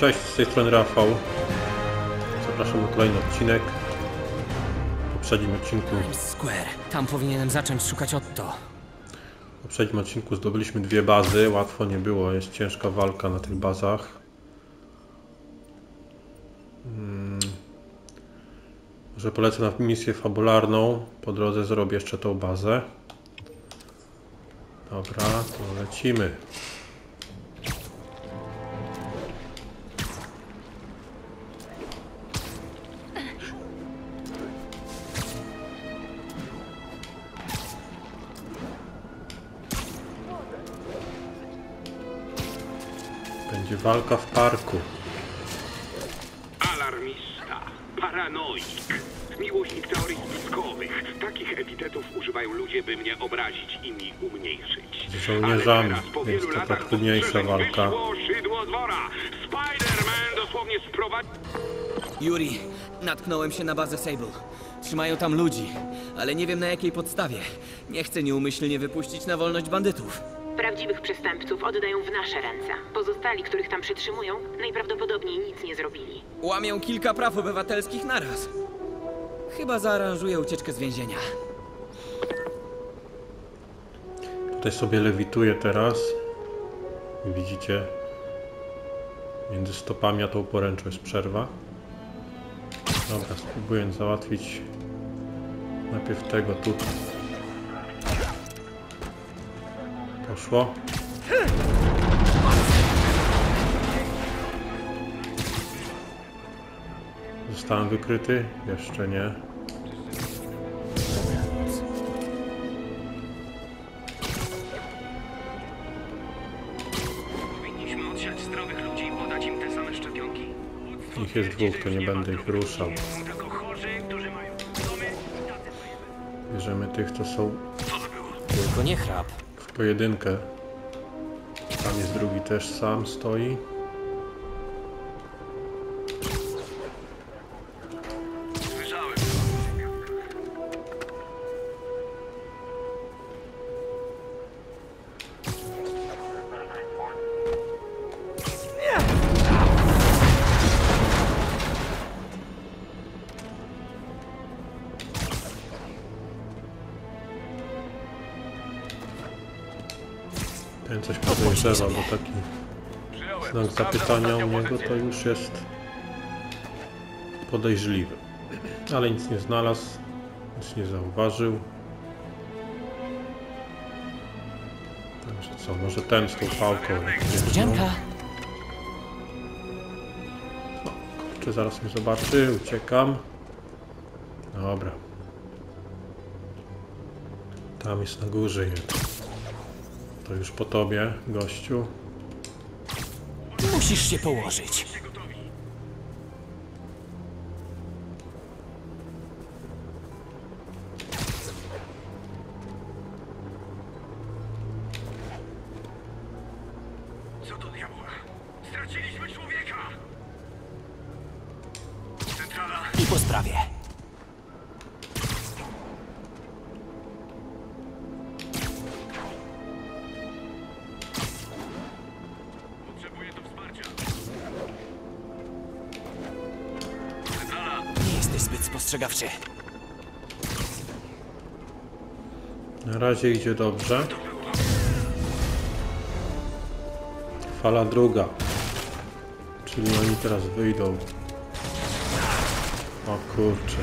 Cześć, z tej strony Rafał. Zapraszam na kolejny odcinek. W poprzednim odcinku... Times Square. Tam powinienem zacząć szukać Otto. W poprzednim odcinku zdobyliśmy dwie bazy. Łatwo nie było, jest ciężka walka na tych bazach. Może polecę na misję fabularną. Po drodze zrobię jeszcze tą bazę. Dobra, to lecimy. Będzie walka w parku. Alarmista, paranoik, miłośnik teorii spiskowych. Takich epitetów używają ludzie, by mnie obrazić i mi umniejszyć. Z żołnierzami, więc to tak trudniejsza walka. Spider-Man dosłownie sprowadził... Yuri, natknąłem się na bazę Sable. Trzymają tam ludzi, ale nie wiem na jakiej podstawie. Nie chcę nieumyślnie wypuścić na wolność bandytów. Prawdziwych przestępców oddają w nasze ręce. Pozostali, których tam przetrzymują, najprawdopodobniej nic nie zrobili. Łamią kilka praw obywatelskich naraz. Chyba zaaranżuję ucieczkę z więzienia. Tutaj sobie lewituję teraz. Widzicie? Między stopami a tą poręczą jest przerwa. Dobra, spróbuję załatwić najpierw tego tutaj. Poszło. Zostałem wykryty? Jeszcze nie. Powinniśmy odsiać zdrowych ludzi i podać im te same szczepionki. Ich jest dwóch, to nie będę ich ruszał. Bierzemy tych, co są... Tylko nie chrap. Pojedynkę. Tam jest drugi, też sam stoi. Drzewa, bo taki znak zapytania u niego to już jest podejrzliwy. Ale nic nie znalazł, nic nie zauważył. Także co, może ten z tą pałką. Kurczę, zaraz mnie zobaczy, uciekam. Dobra. Tam jest na górze jeden. To już po tobie, gościu. Musisz się położyć. Co do diabła? Straciliśmy człowieka! Centrala... I po sprawie. Na razie idzie dobrze. Fala druga. Czyli oni teraz wyjdą. O kurczę.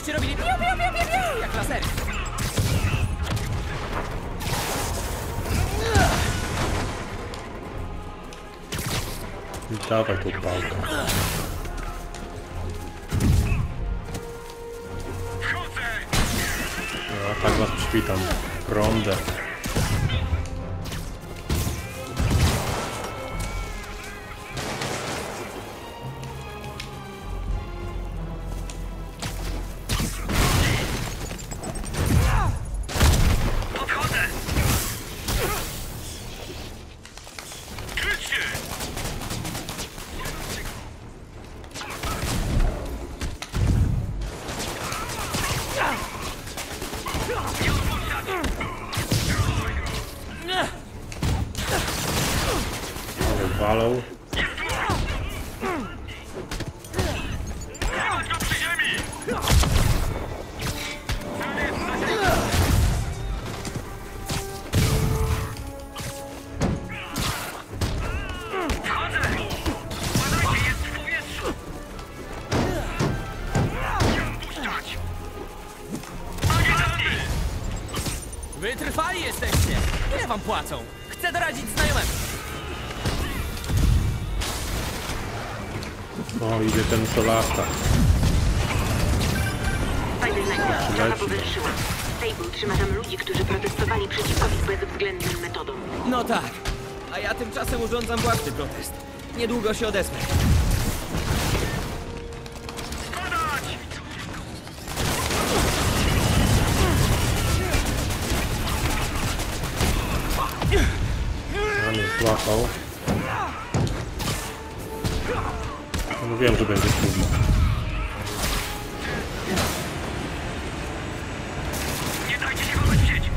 Żebyście robili piu, piu, piu, piu, piu, jak lasery. I dawaj tą pałkę. A tak was przywitam. Prądę. To lata. Spider-Man powiększyła. Sable trzyma tam ludzi, którzy protestowali przeciwko ich bezwzględnym metodom. No tak. A ja tymczasem urządzam własny protest. Niedługo się odezwę. Spadać! On jest złapał. Wiem, że będzie trudno. Nie dajcie się chodzić.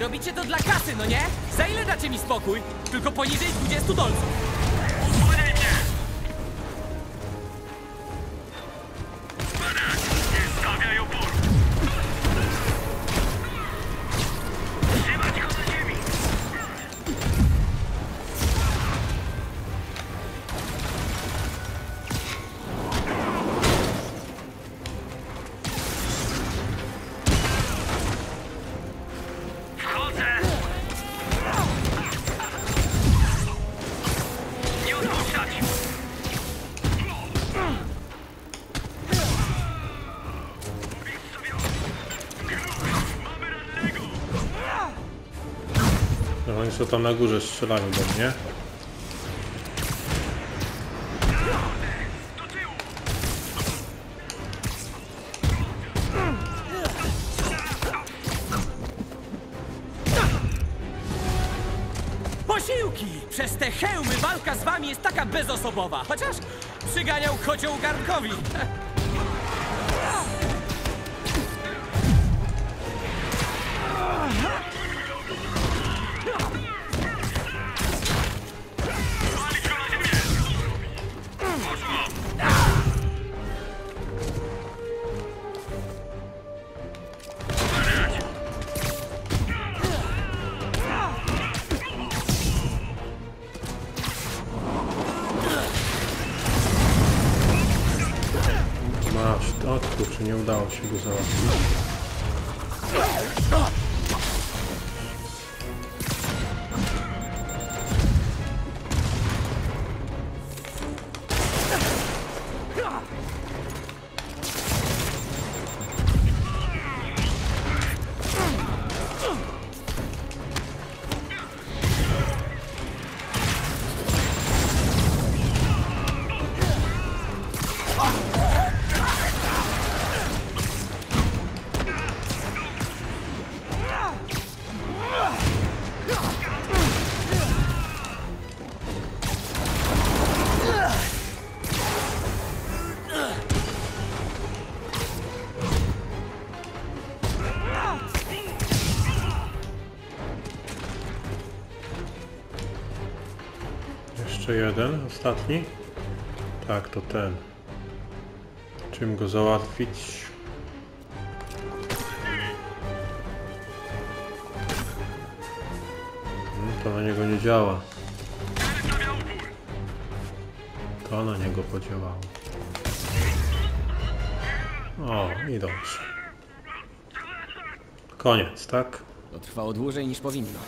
Robicie to dla kasy, no nie? Za ile dacie mi spokój? Tylko poniżej $20. Uwolnij mnie! Spadaj! Nie stawiaj opór! Trzymać go na ziemi! Co tam na górze strzelają do mnie? Posiłki! Przez te hełmy walka z wami jest taka bezosobowa, chociaż przyganiał kocioł garnkowi. Nie udało się go załatwić. Jeszcze jeden, ostatni. Tak, to ten. Czym go załatwić? To na niego nie działa. To na niego podziałało. O, i dobrze. Koniec, tak? To trwało dłużej niż powinno.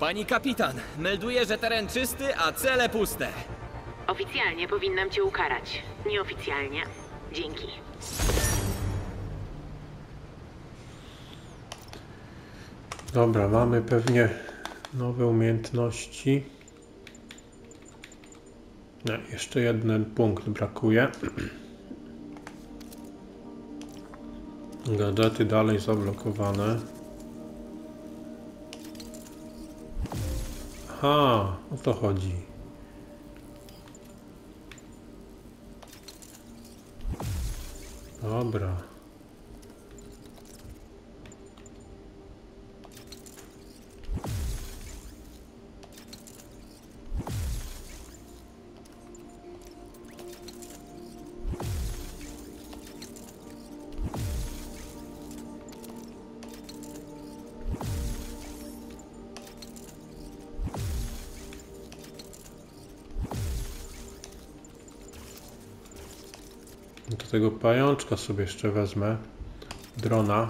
Pani kapitan, melduję, że teren czysty, a cele puste. Oficjalnie powinnam cię ukarać. Nieoficjalnie. Dzięki. Dobra, mamy pewnie nowe umiejętności. Nie, jeszcze jeden punkt brakuje. Gadżety dalej zablokowane. Aha, o to chodzi. Dobra. Tego pajączka sobie jeszcze wezmę. Drona.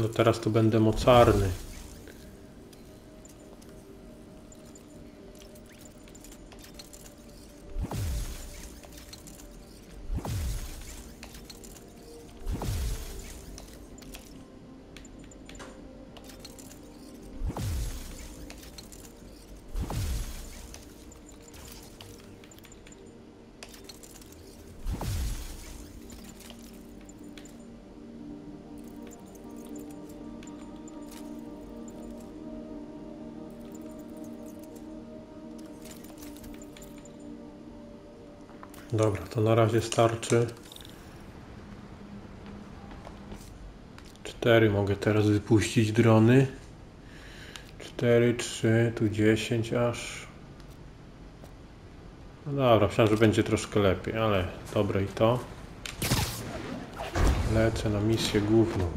No teraz to będę mocarny. Dobra, to na razie starczy. 4 mogę teraz wypuścić drony. 4, 3, tu 10 aż. No dobra, myślałem, że będzie troszkę lepiej, ale dobre i to. Lecę na misję główną.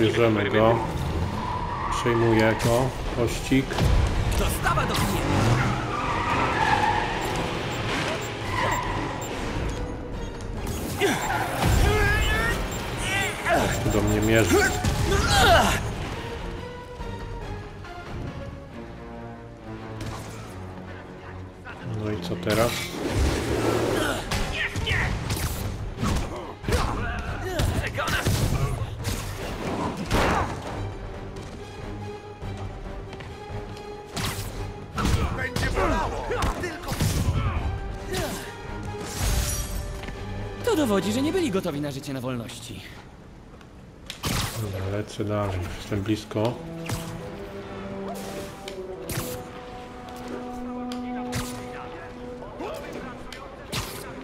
Bierzemy go, przyjmuję go, pościg. Ktoś do mnie mierzy. No i co teraz? To dowodzi, że nie byli gotowi na życie na wolności. Dobra, lecę dalej. Jestem blisko.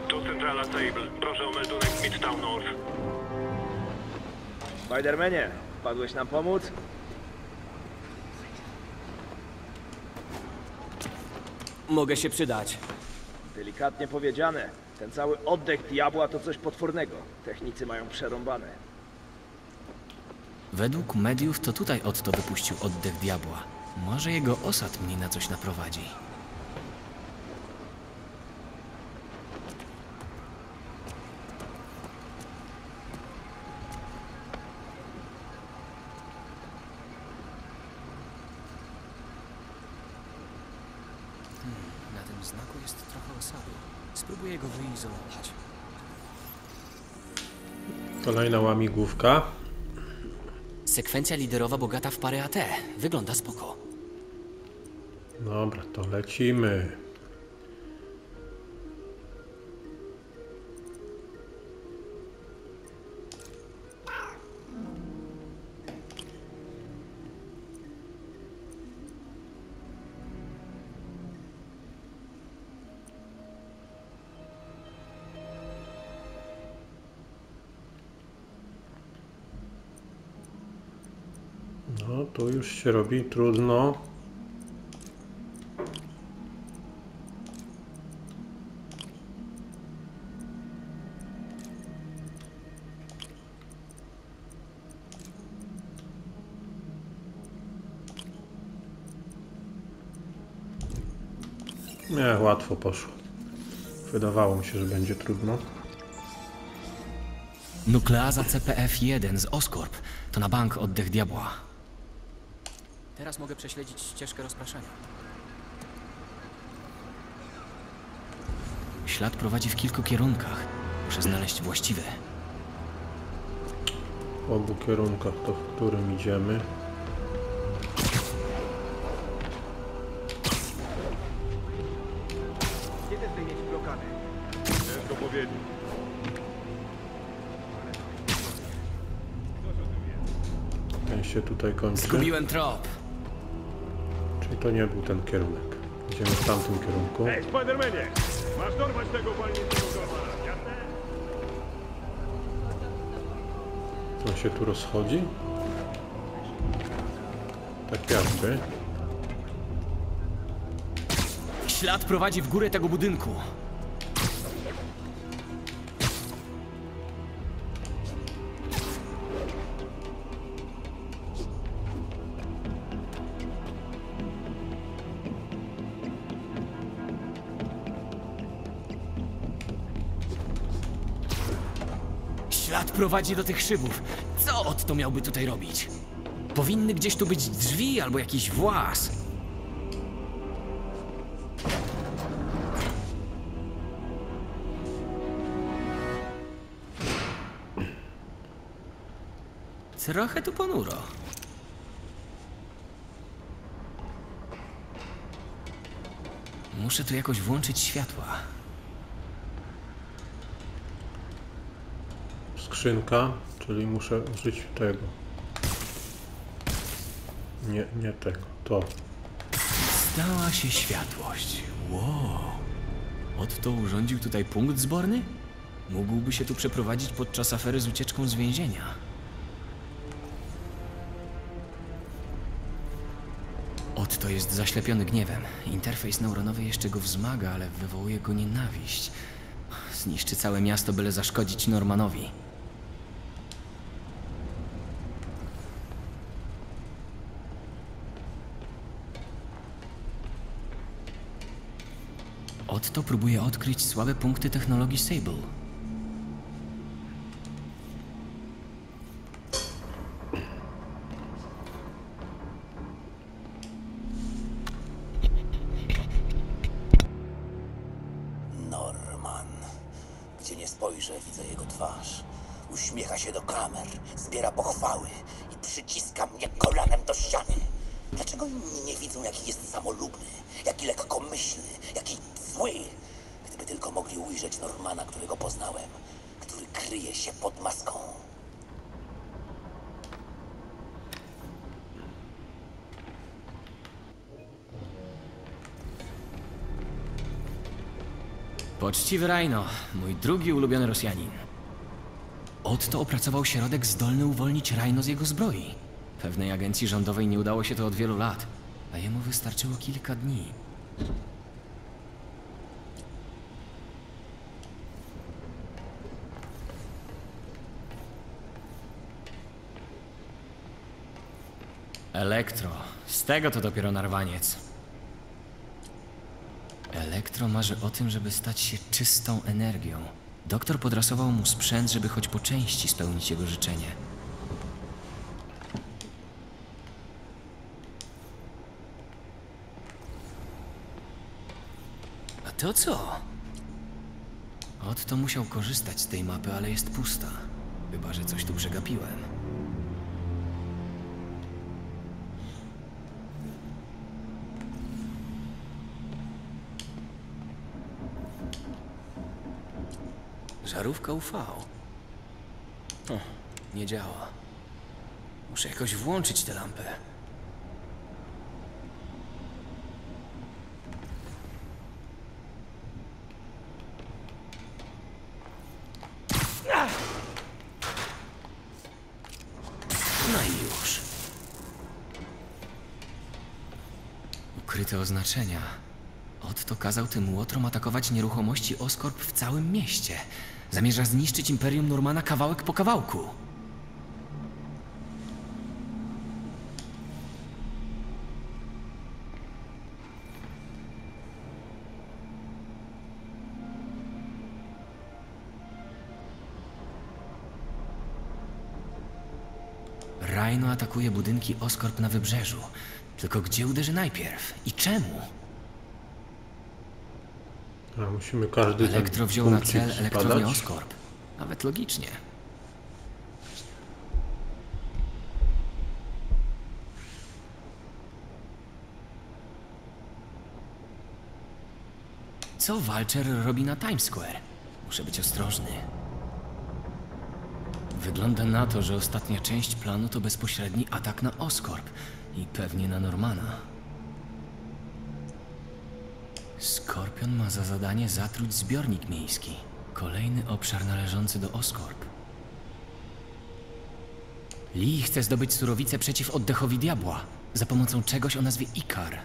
To centrala Sable. Proszę o meldunek Midtown North. Spider-Manie, wpadłeś nam pomóc? Mogę się przydać. Delikatnie powiedziane. Ten cały oddech diabła to coś potwornego. Technicy mają przerąbane. Według mediów to tutaj Otto wypuścił oddech diabła. Może jego osad mnie na coś naprowadzi. Kolejna łamigłówka. Sekwencja liderowa bogata w parę AT. Wygląda spoko. Dobra, to lecimy. No, tu już się robi trudno. Nie, łatwo poszło. Wydawało mi się, że będzie trudno. Nukleaza CPF-1 z Oscorp. To na bank oddech diabła. Teraz mogę prześledzić ścieżkę rozpraszania. Ślad prowadzi w kilku kierunkach. Muszę znaleźć właściwy. W obu kierunkach to, w którym idziemy. Kiedy zdejmieć blokady? Ciężko powiedzieć. Ten się tutaj kończy. Zgubiłem trop. To nie był ten kierunek. Idziemy w tamtym kierunku. Hej, Spidermanie! Masz dorwać tego palnicowego pana, jasne? On się tu rozchodzi? Tak jakby. Ślad prowadzi w górę tego budynku. Prowadzi do tych szybów. Co Otto miałby tutaj robić? Powinny gdzieś tu być drzwi albo jakiś właz. Trochę tu ponuro. Muszę tu jakoś włączyć światła. Skrzynka, czyli muszę użyć tego. Nie tego, to. Stała się światłość. Wow. Otto urządził tutaj punkt zborny? Mógłby się tu przeprowadzić podczas afery z ucieczką z więzienia. Otto jest zaślepiony gniewem. Interfejs neuronowy jeszcze go wzmaga, ale wywołuje go nienawiść. Zniszczy całe miasto, byle zaszkodzić Normanowi. Otto próbuje odkryć słabe punkty technologii Sable. Norman. Gdzie nie spojrzę, widzę jego twarz. Uśmiecha się do kamer, zbiera pochwały i przyciska mnie kolanem do ściany. Dlaczego inni nie widzą, jaki jest samolubny, jaki lekkomyślny, jaki zły? Gdyby tylko mogli ujrzeć Normana, którego poznałem. kryje się pod maską. Poczciwy Rhino, mój drugi ulubiony Rosjanin. Otto opracował środek zdolny uwolnić Rhino z jego zbroi. Pewnej agencji rządowej nie udało się to od wielu lat, a jemu wystarczyło kilka dni. Elektro. Z tego to dopiero narwaniec. Elektro marzy o tym, żeby stać się czystą energią. Doktor podrasował mu sprzęt, żeby choć po części spełnić jego życzenie. A to co? Otto musiał korzystać z tej mapy, ale jest pusta. Chyba że coś tu przegapiłem. Żarówka UV. Nie działa. Muszę jakoś włączyć tę lampę. No i już. Ukryte oznaczenia. Otto kazał tym łotrom atakować nieruchomości Oscorp w całym mieście. Zamierza zniszczyć Imperium Normana kawałek po kawałku. Rhino atakuje budynki Oscorp na wybrzeżu. Tylko gdzie uderzy najpierw i czemu? A musimy każdy Elektro wziął na cel elektrownię Oscorp. Nawet logicznie. Co Vulture robi na Times Square? Muszę być ostrożny. Wygląda na to, że ostatnia część planu to bezpośredni atak na Oscorp i pewnie na Normana. Skorpion ma za zadanie zatruć zbiornik miejski. Kolejny obszar należący do Oscorp. Lee chce zdobyć surowicę przeciw oddechowi diabła, za pomocą czegoś o nazwie Ikar.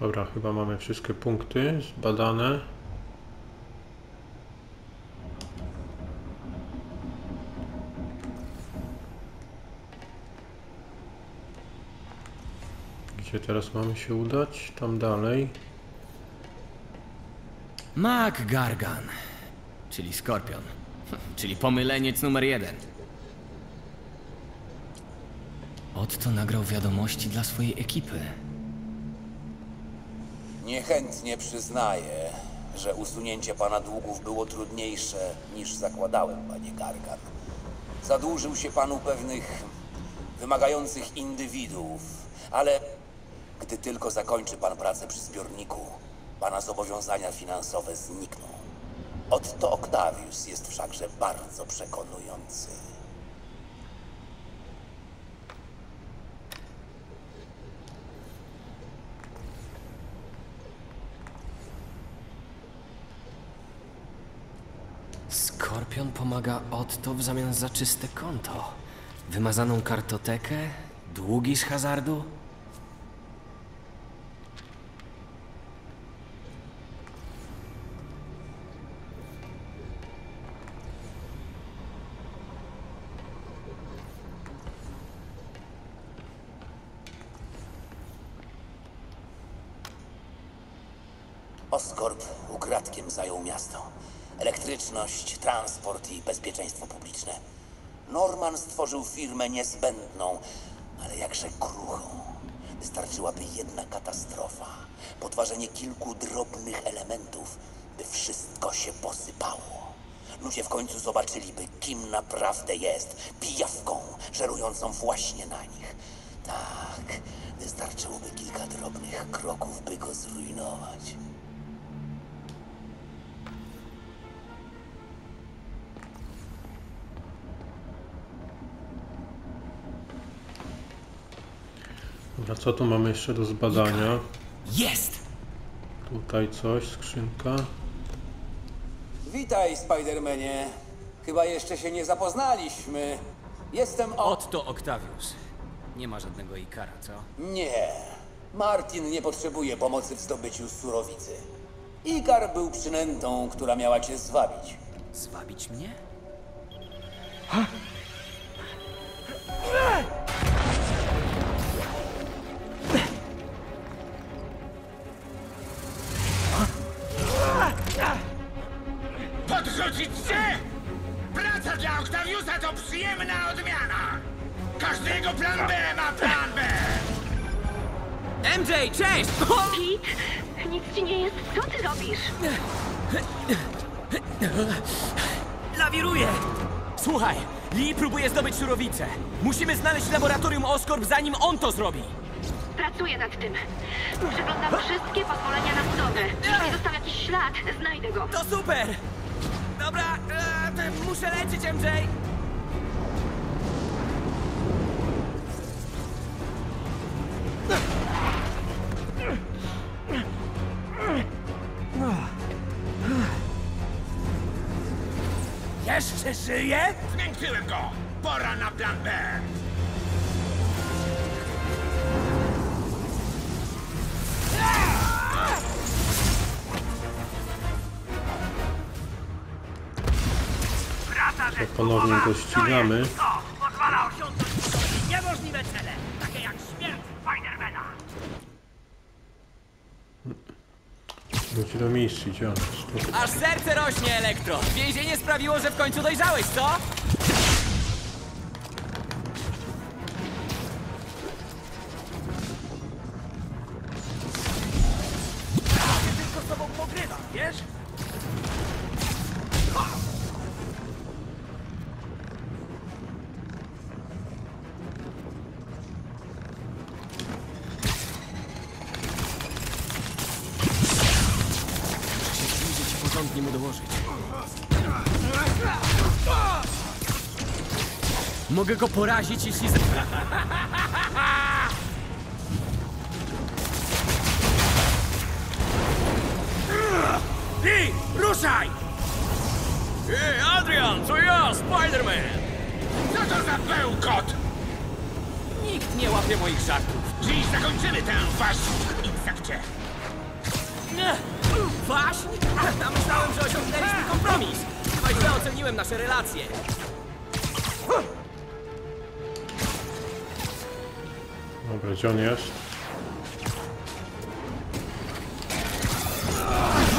Dobra, chyba mamy wszystkie punkty zbadane. Gdzie teraz mamy się udać? Tam dalej. Mac Gargan, czyli Skorpion, czyli pomyleniec numer 1. Otto nagrał wiadomości dla swojej ekipy. Niechętnie przyznaję, że usunięcie pana długów było trudniejsze niż zakładałem, panie Gargan. Zadłużył się panu pewnych wymagających indywiduów, ale gdy tylko zakończy pan pracę przy zbiorniku, pana zobowiązania finansowe znikną. Otto Octavius jest wszakże bardzo przekonujący. Skorpion pomaga Otto w zamian za czyste konto. Wymazaną kartotekę, długi z hazardu. Oscorp ukradkiem zajął miasto. Elektryczność, transport i bezpieczeństwo publiczne. Norman stworzył firmę niezbędną, ale jakże kruchą. Wystarczyłaby jedna katastrofa, podważenie kilku drobnych elementów, by wszystko się posypało. Ludzie w końcu zobaczyliby, kim naprawdę jest pijawką żerującą właśnie na nich. Tak, wystarczyłoby kilka drobnych kroków, by go zrujnować. Dobra, co tu mamy jeszcze do zbadania? Jest! Tutaj coś, skrzynka. Witaj, Spider-Manie. Chyba jeszcze się nie zapoznaliśmy. Jestem Otto Octavius. Nie ma żadnego Ikara, co? Nie. Martin nie potrzebuje pomocy w zdobyciu surowicy. Ikar był przynętą, która miała cię zwabić. Zwabić mnie? Ha! MJ, cześć! Pit, nic ci nie jest. Co ty robisz? Lawiruję! Słuchaj, Lee próbuje zdobyć surowicę. Musimy znaleźć laboratorium Oscorp, zanim on to zrobi. Pracuję nad tym. Przeglądam wszystkie pozwolenia na budowę. Jeśli został jakiś ślad, znajdę go. To super! Dobra, muszę lecieć, MJ! Jeszcze żyje? Zmiękczyłem go! Pora na plan B! Ponownie go ścigamy. Pozwala osiągnąć niemożliwe cele, takie jak śmierć Spidermana. Wróci do mistrza, aż serce rośnie, Elektro! Więzienie sprawiło, że w końcu dojrzałeś, co? Ja tylko z tobą pogrywam, wiesz? Mogę go porazić, jeśli... Lee, ruszaj! Ej, Adrian, to ja, Spider-Man! Co to za bełkot? Nikt nie łapie moich żartów. Dziś zakończymy tę waśń w insekcie. Waśń? Ja myślałem, że osiągnęliśmy kompromis. Chyba źle oceniłem nasze relacje. Dobra, gdzie on jest?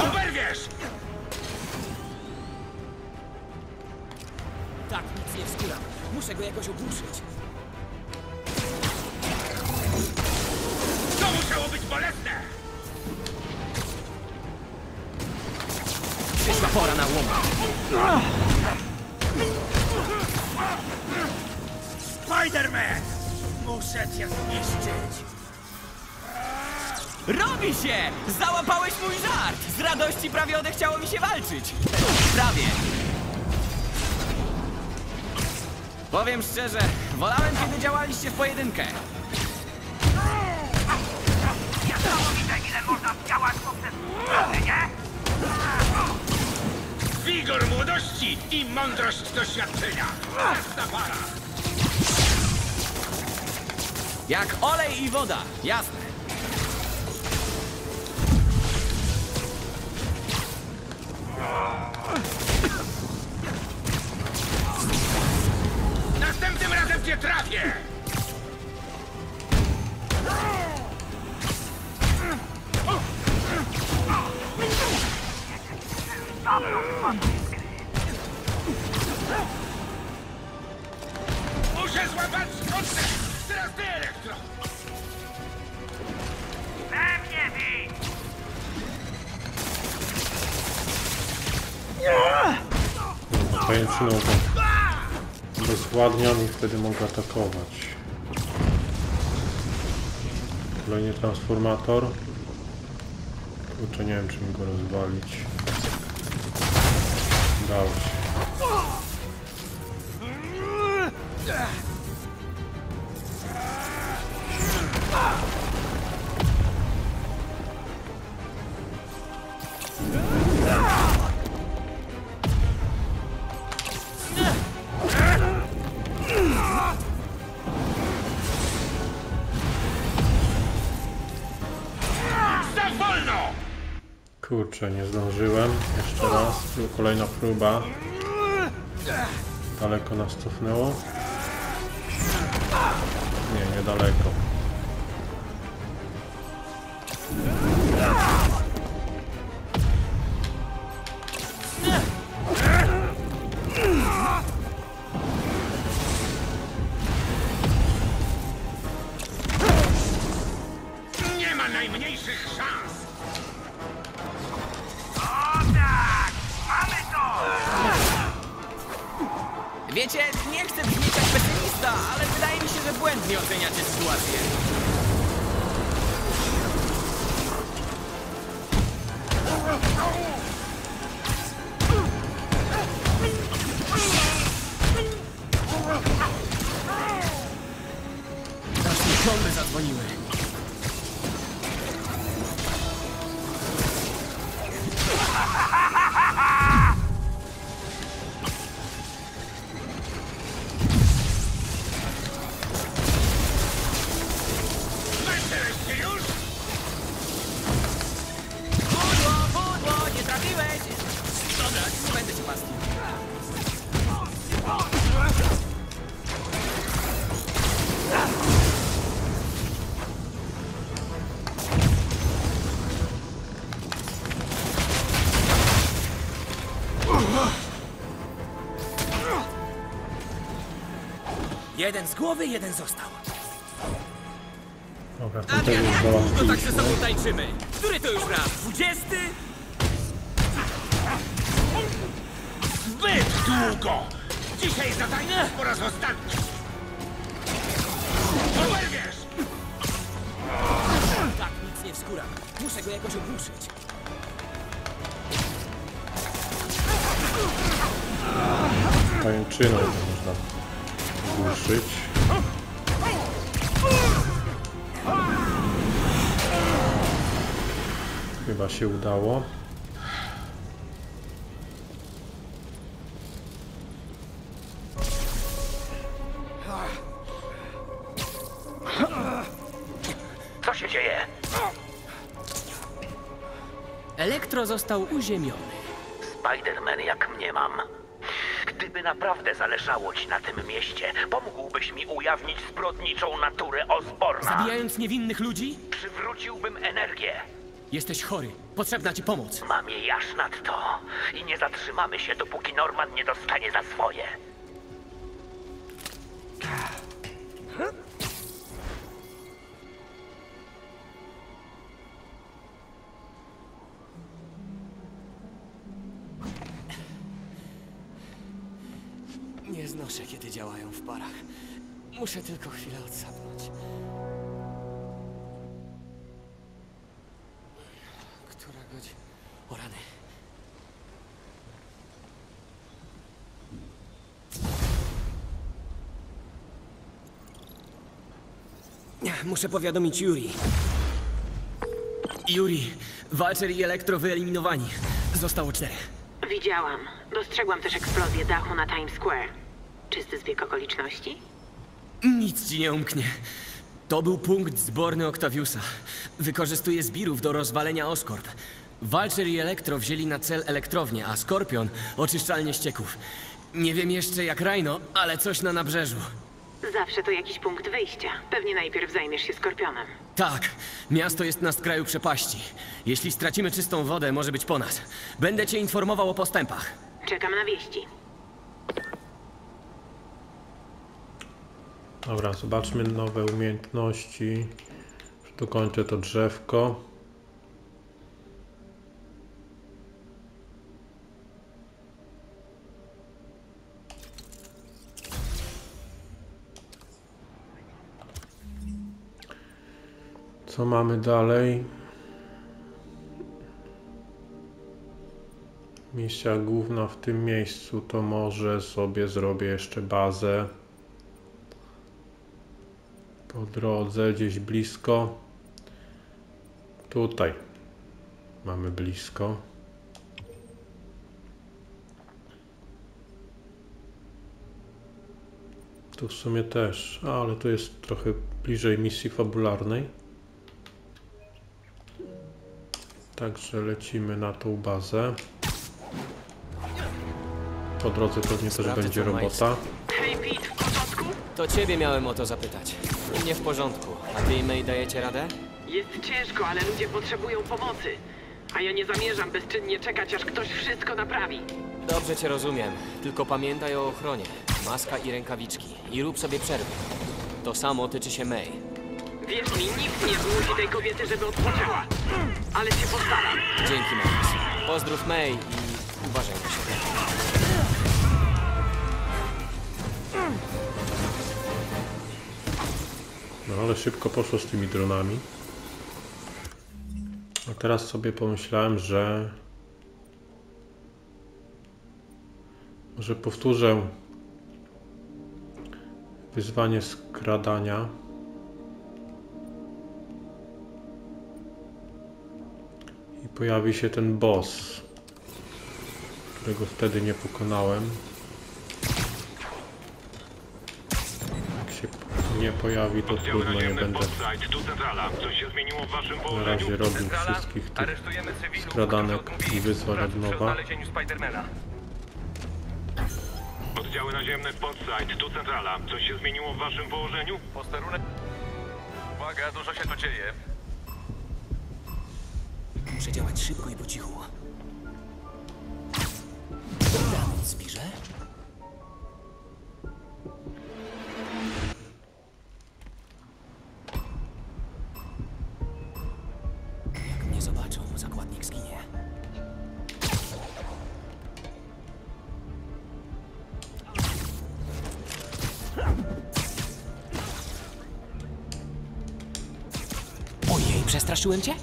Oberwiesz! Tak, nic nie wskóra. Muszę go jakoś ogłuszyć. To musiało być bolesne! Przyszła pora na łomę. Spider-Man! Muszę cię zniszczyć! Robi się! Załapałeś mój żart! Z radości prawie odechciało mi się walczyć! Prawie! Powiem szczerze, wolałem, kiedy działaliście w pojedynkę. Niesamowite, ile można działać poprzez sprawy, nie? Wigor młodości i mądrość doświadczenia! Jasna para! Jak olej i woda, jasne. Następnym razem cię trafię! Muszę złapać skąd! Teraz ty, Elektro! We mnie, Wi! Pajęczyną go rozładniam i wtedy mogę atakować. Kolejny transformator. Kurczę, nie wiem, czy mi go rozwalić. Udało się. Kurczę, nie zdążyłem. Jeszcze raz. Kolejna próba. Daleko nas cofnęło. Nie, niedaleko. Nie ma najmniejszych szans. O tak! Mamy to! Wiecie, nie chcę brzmieć jak pesymista, ale wydaje mi się, że błędnie oceniacie sytuację. Strasznie bomby zadzwoniły. Jeden z głowy, jeden został. Adrian, jak długo tak ze sobą tańczymy? Który to już raz? 20? Zbyt długo! Dzisiaj zatańczysz po raz ostatni. Oberwiesz! Tak, nic nie wskóra. Muszę go jakoś ogłuszyć. Tańczyną można. Ruszyć. Chyba się udało. Co się dzieje? Elektro został uziemiony. Spider-Man, jak mniemam. Gdyby naprawdę zależało ci na tym mieście, pomógłbyś mi ujawnić zbrodniczą naturę Osborna. Zabijając niewinnych ludzi? Przywróciłbym energię. Jesteś chory. Potrzebna ci pomoc. Mam jej aż nadto. I nie zatrzymamy się, dopóki Norman nie dostanie za swoje. Nie znoszę, kiedy działają w parach. Muszę tylko chwilę odsapnąć. Która godzina? O rany. Muszę powiadomić Yuri. Yuri, Vulture i Elektro wyeliminowani. Zostało 4. Widziałam. Dostrzegłam też eksplozję dachu na Times Square. Czysty zbieg okoliczności? Nic ci nie umknie. To był punkt zborny Octaviusa. Wykorzystuje zbirów do rozwalenia Oscorp. Vulture i Elektro wzięli na cel elektrownię, a Skorpion oczyszczalnie ścieków. Nie wiem jeszcze jak Rhino, ale coś na nabrzeżu. Zawsze to jakiś punkt wyjścia. Pewnie najpierw zajmiesz się Skorpionem. Tak. Miasto jest na skraju przepaści. Jeśli stracimy czystą wodę, może być po nas. Będę cię informował o postępach. Czekam na wieści. Dobra, zobaczmy nowe umiejętności. Dokończę to drzewko. Co mamy dalej? Misja główna w tym miejscu, to może sobie zrobię jeszcze bazę po drodze, gdzieś blisko. Tutaj mamy blisko. Tu w sumie też, ale tu jest trochę bliżej misji fabularnej. Także lecimy na tą bazę. Po drodze pewnie też będzie robota. Hej Pete, w porządku? To ciebie miałem o to zapytać. U mnie w porządku. A ty i May dajecie radę? Jest ciężko, ale ludzie potrzebują pomocy. A ja nie zamierzam bezczynnie czekać, aż ktoś wszystko naprawi. Dobrze cię rozumiem. Tylko pamiętaj o ochronie. Maska i rękawiczki. I rób sobie przerwę. To samo tyczy się May. Wierz mi, nikt nie zmusi tej kobiety, żeby odpoczęła. Ale cię postaram. Dzięki, Max. Pozdrów May i uważaj na siebie. No ale szybko poszło z tymi dronami. A teraz sobie pomyślałem, że może powtórzę wyzwanie skradania. I pojawi się ten boss, którego wtedy nie pokonałem. Nie pojawi, to trudno, nie będę na razie robił wszystkich tych skradanek i wyzwań od nowa. Oddziały naziemne Podside, tu centrala. Coś się zmieniło w waszym położeniu? Posterunek. Uwaga, dużo się tu dzieje. Muszę działać szybko i po cichu. Zbliżę. Przestraszyłem cię?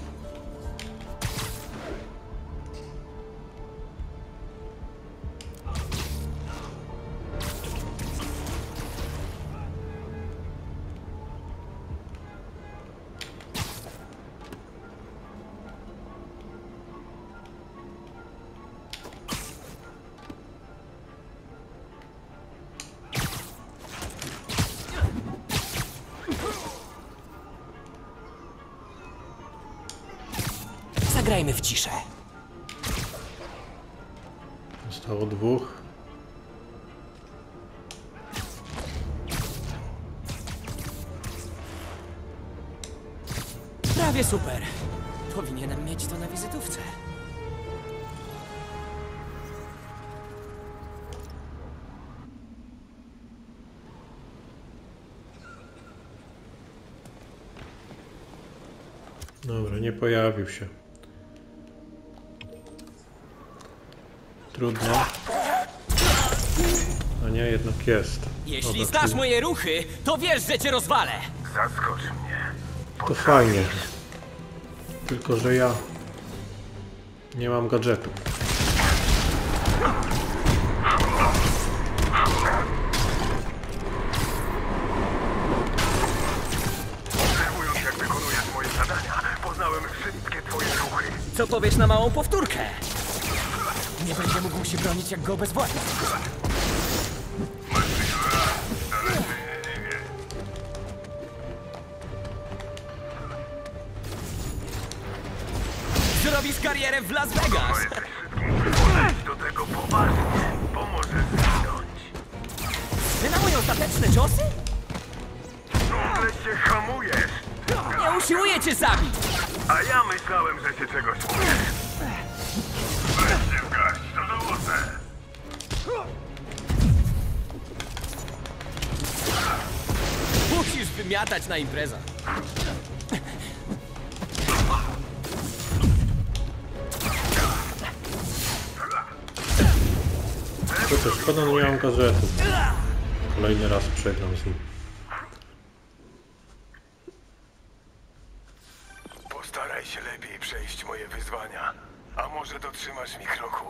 Zagrajmy w ciszę. Zostało dwóch. Prawie super. Powinienem mieć to na wizytówce. Dobra, nie pojawił się. Trudno. A nie, jednak jest. Jeśli znasz moje ruchy, to wiesz, że cię rozwalę. Zaskocz mnie. To fajnie. Tylko, że ja nie mam gadżetu. Obserwując, jak wykonujesz moje zadania, poznałem wszystkie twoje ruchy. Co powiesz na małą powtórkę? Nie będzie mógł się bronić, jak go obezwładnię. Zrobisz karierę w Las Vegas. Do tego poważnie. Pomoże zginąć. Ty na moje ostateczne ciosy? Ciągle się hamujesz. Nie usiłuję cię zabić. A ja myślałem, że się czegoś boisz. Musisz wymiatać na imprezach. To też szkoda, nie mam gazetów. Kolejny raz przegram z nim. Staraj się lepiej przejść moje wyzwania, a może dotrzymasz mi kroku.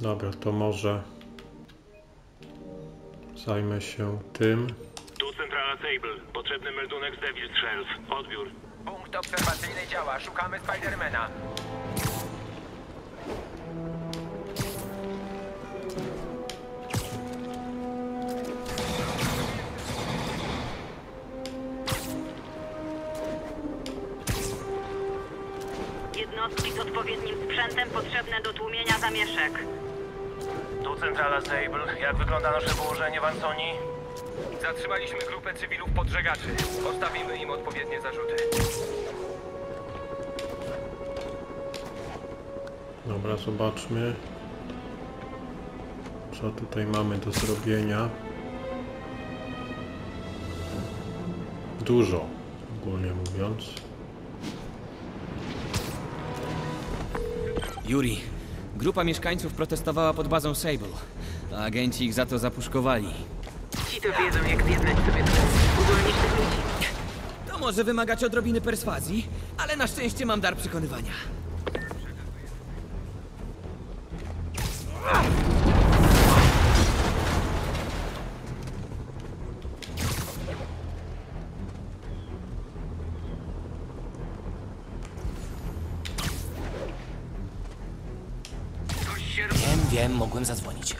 Dobra, to może zajmę się tym. Tu centrala Sable. Potrzebny meldunek z David'sShelf. Odbiór. Punkt obserwacyjny działa. Szukamy Spidermana. Jednostki z odpowiednim sprzętem potrzebne do tłumienia zamieszek. Tu centrala Sable. Jak wygląda nasze położenie w Antoni? Zatrzymaliśmy grupę cywilów podżegaczy. Postawimy im odpowiednie zarzuty. Dobra, zobaczmy, co tutaj mamy do zrobienia. Dużo, ogólnie mówiąc. Yuri, grupa mieszkańców protestowała pod bazą Sable, a agenci ich za to zapuszkowali. Ci to wiedzą, jak zjednać sobie tłum, uwolnić tych ludzi. To może wymagać odrobiny perswazji, ale na szczęście mam dar przekonywania. Wiem, mogłem zadzwonić.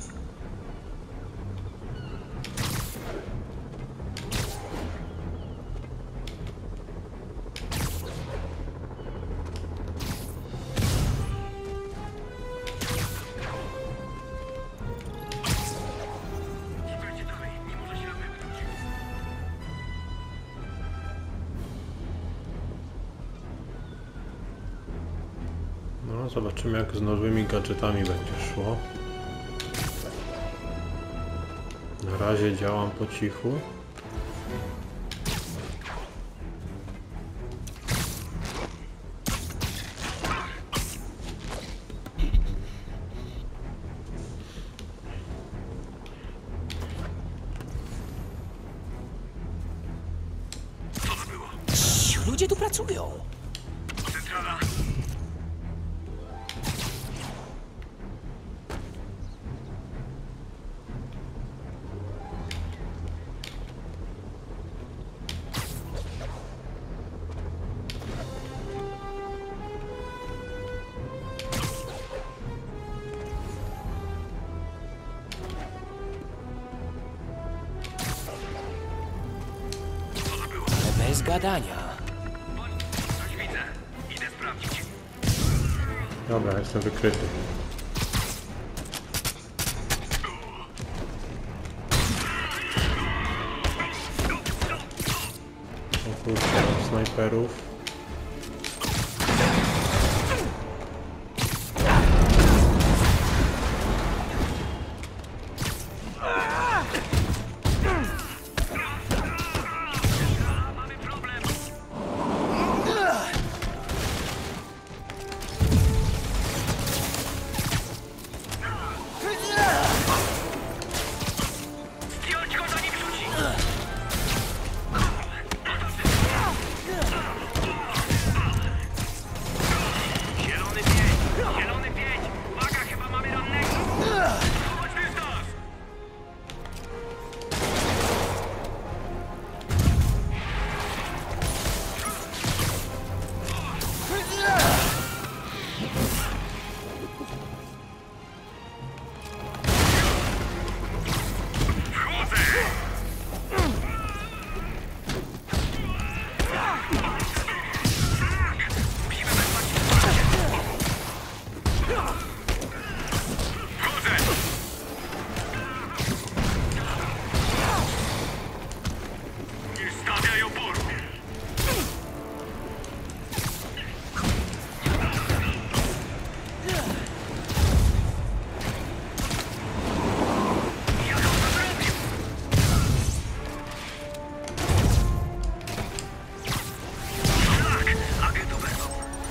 Zobaczymy, jak z nowymi gadżetami będzie szło. Na razie działam po cichu. Ludzie tu pracują. Gadania. Idę sprawdzić. Dobra, jestem wykryty. Opuszczam snajperów.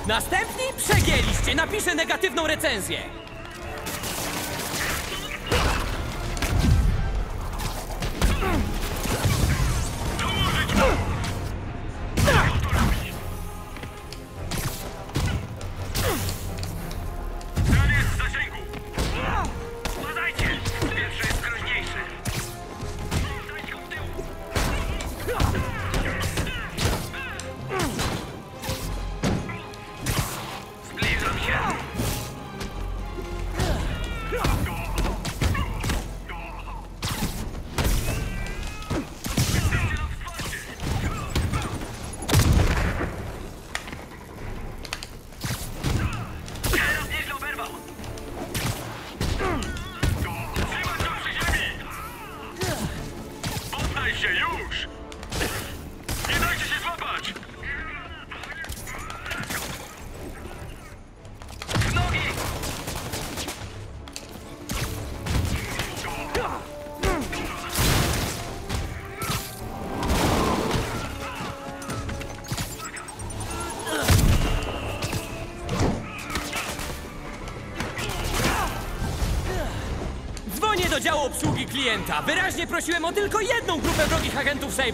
Następni przegięliście! Napiszę negatywną recenzję! Obsługi klienta. Wyraźnie prosiłem o tylko jedną grupę wrogich agentów Sable.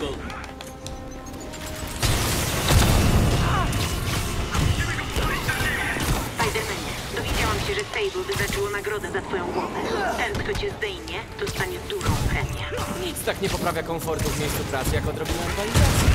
Spider-Manie, dowiedziałam się, że Sable wyznaczyło nagrodę za twoją głowę. Ten, kto cię zdejmie, dostanie dużą premię. Nic tak nie poprawia komfortu w miejscu pracy, jak odrobina rywalizacji.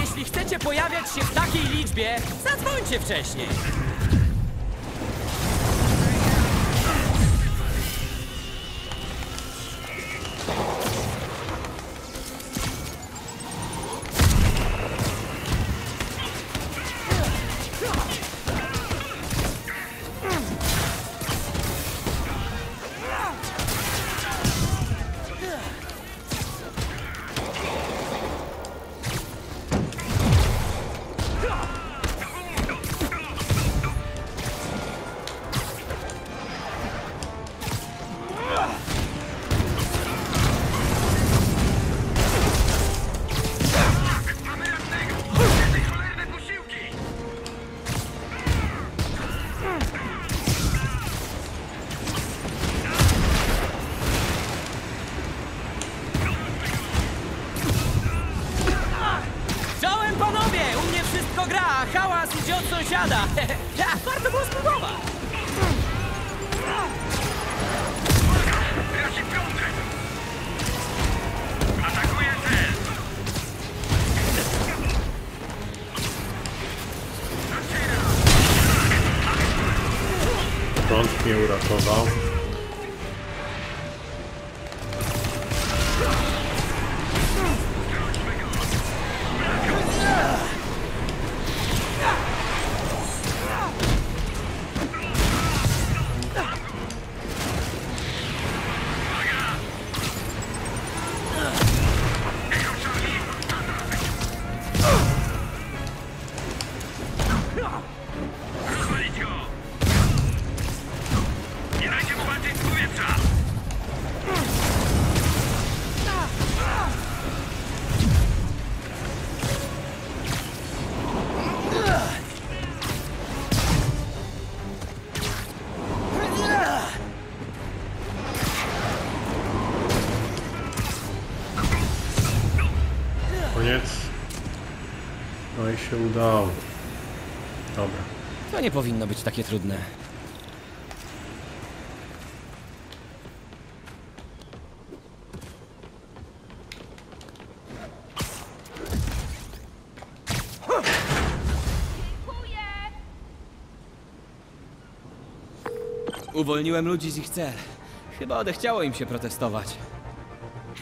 Jeśli chcecie pojawiać się w takiej liczbie, zadzwońcie wcześniej. Udało. Dobra. To nie powinno być takie trudne. Dziękuję. Uwolniłem ludzi z ich cel. Chyba odechciało im się protestować.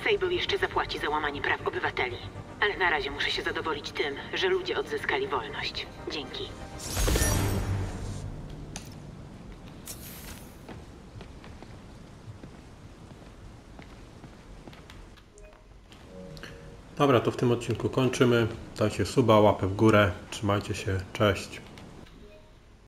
Sable jeszcze zapłaci za łamanie praw obywateli. Ale na razie muszę się zadowolić tym, że ludzie odzyskali wolność. Dzięki. Dobra, to w tym odcinku kończymy. Dajcie suba, łapę w górę. Trzymajcie się. Cześć.